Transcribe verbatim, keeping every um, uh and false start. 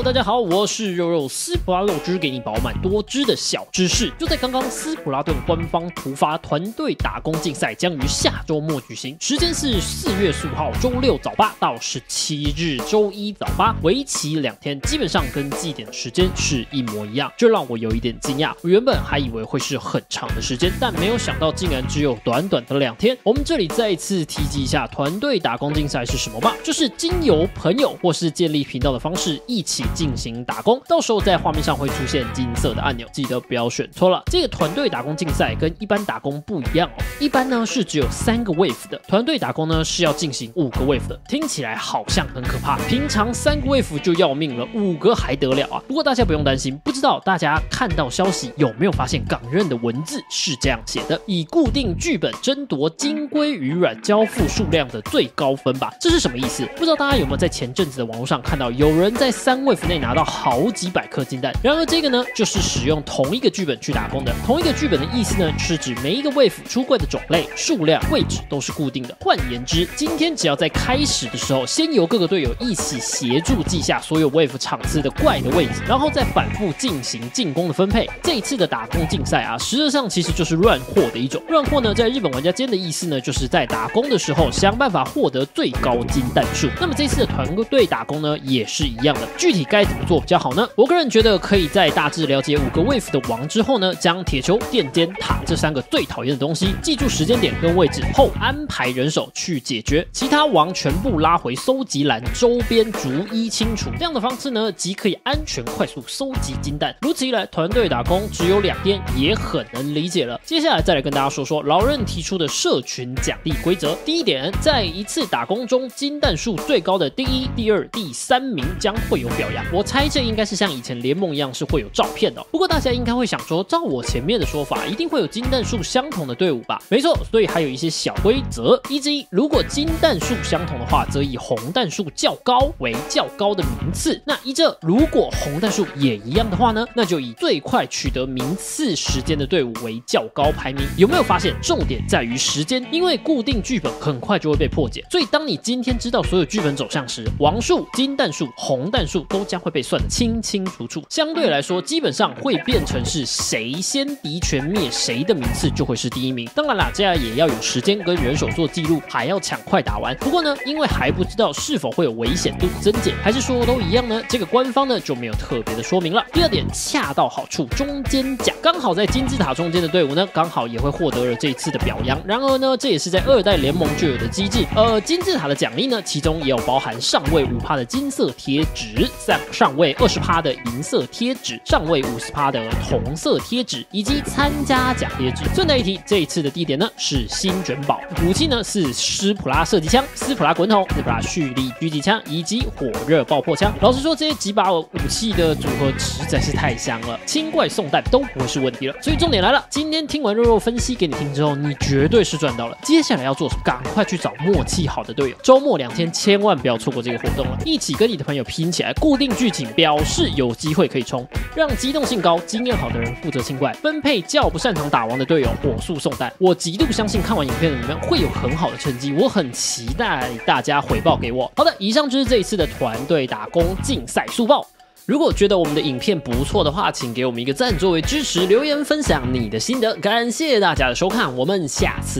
Hello， 大家好，我是肉肉。斯普拉肉汁给你饱满多汁的小知识。就在刚刚，斯普拉顿官方突发团队打工竞赛将于下周末举行，时间是四月十五号周六早八到十七日周一早八，为期两天，基本上跟祭典时间是一模一样，这让我有一点惊讶。我原本还以为会是很长的时间，但没有想到竟然只有短短的两天。我们这里再一次提及一下团队打工竞赛是什么吧，就是经由朋友或是建立频道的方式一起。 一起进行打工，到时候在画面上会出现金色的按钮，记得不要选错了。这个团队打工竞赛跟一般打工不一样哦，一般呢是只有三个 wave 的，团队打工呢是要进行五个 wave 的，听起来好像很可怕。平常三个 wave 就要命了，五个还得了啊？不过大家不用担心，不知道大家看到消息有没有发现，港任的文字是这样写的：以固定剧本争夺金龟鱼卵交付数量的最高分吧。这是什么意思？不知道大家有没有在前阵子的网络上看到有人在三 wave 内拿到好几百颗金蛋，然而这个呢，就是使用同一个剧本去打工的。同一个剧本的意思呢，是指每一个 wave 出柜的种类、数量、位置都是固定的。换言之，今天只要在开始的时候，先由各个队友一起协助记下所有 wave 场次的怪的位置，然后再反复进行进攻的分配。这一次的打工竞赛啊，实质上其实就是乱货的一种。乱货呢，在日本玩家间的意思呢，就是在打工的时候想办法获得最高金蛋数。那么这次的团队打工呢，也是一样的。 具体该怎么做比较好呢？我个人觉得可以在大致了解五个 wave 的王之后呢，将铁球、垫肩、塔这三个最讨厌的东西记住时间点跟位置后，安排人手去解决。其他王全部拉回收集栏周边，逐一清除。这样的方式呢，即可以安全快速收集金蛋。如此一来，团队打工只有两天也很能理解了。接下来再来跟大家说说老任提出的社群奖励规则。第一点，在一次打工中，金蛋数最高的第一、第二、第三名将会有 表扬，我猜这应该是像以前联盟一样是会有照片的哦。不过大家应该会想说，照我前面的说法，一定会有金蛋数相同的队伍吧？没错，所以还有一些小规则。一之一，如果金蛋数相同的话，则以红蛋数较高为较高的名次。那一之二，如果红蛋数也一样的话呢，那就以最快取得名次时间的队伍为较高排名。有没有发现重点在于时间？因为固定剧本很快就会被破解，所以当你今天知道所有剧本走向时，王数、金蛋数、红蛋数 都将会被算得清清楚楚，相对来说，基本上会变成是谁先敌全灭，谁的名次就会是第一名。当然啦，这样也要有时间跟人手做记录，还要抢快打完。不过呢，因为还不知道是否会有危险度增减，还是说都一样呢？这个官方呢就没有特别的说明了。第二点，恰到好处，中间奖刚好在金字塔中间的队伍呢，刚好也会获得了这一次的表扬。然而呢，这也是在二代联盟就有的机制。呃，金字塔的奖励呢，其中也有包含上位五趴的金色贴纸。 上上位百分之二十的银色贴纸，上位百分之五十的红色贴纸，以及参加奖贴纸。顺带一提，这一次的地点呢是新卷堡，武器呢是斯普拉射击枪、斯普拉滚筒、斯普拉蓄力狙击枪以及火热爆破枪。老实说，这些几把武器的组合实在是太香了，清怪送弹都不会是问题了。所以重点来了，今天听完肉肉分析给你听之后，你绝对是赚到了。接下来要做什么？赶快去找默契好的队友。周末两天千万不要错过这个活动了，一起跟你的朋友拼起来。 固定剧情表示有机会可以冲，让机动性高、经验好的人负责清怪，分配较不擅长打王的队友火速送弹。我极度相信看完影片的你们会有很好的成绩，我很期待大家回报给我。好的，以上就是这一次的团队打工竞赛速报。 如果觉得我们的影片不错的话，请给我们一个赞作为支持，留言分享你的心得。感谢大家的收看，我们下次。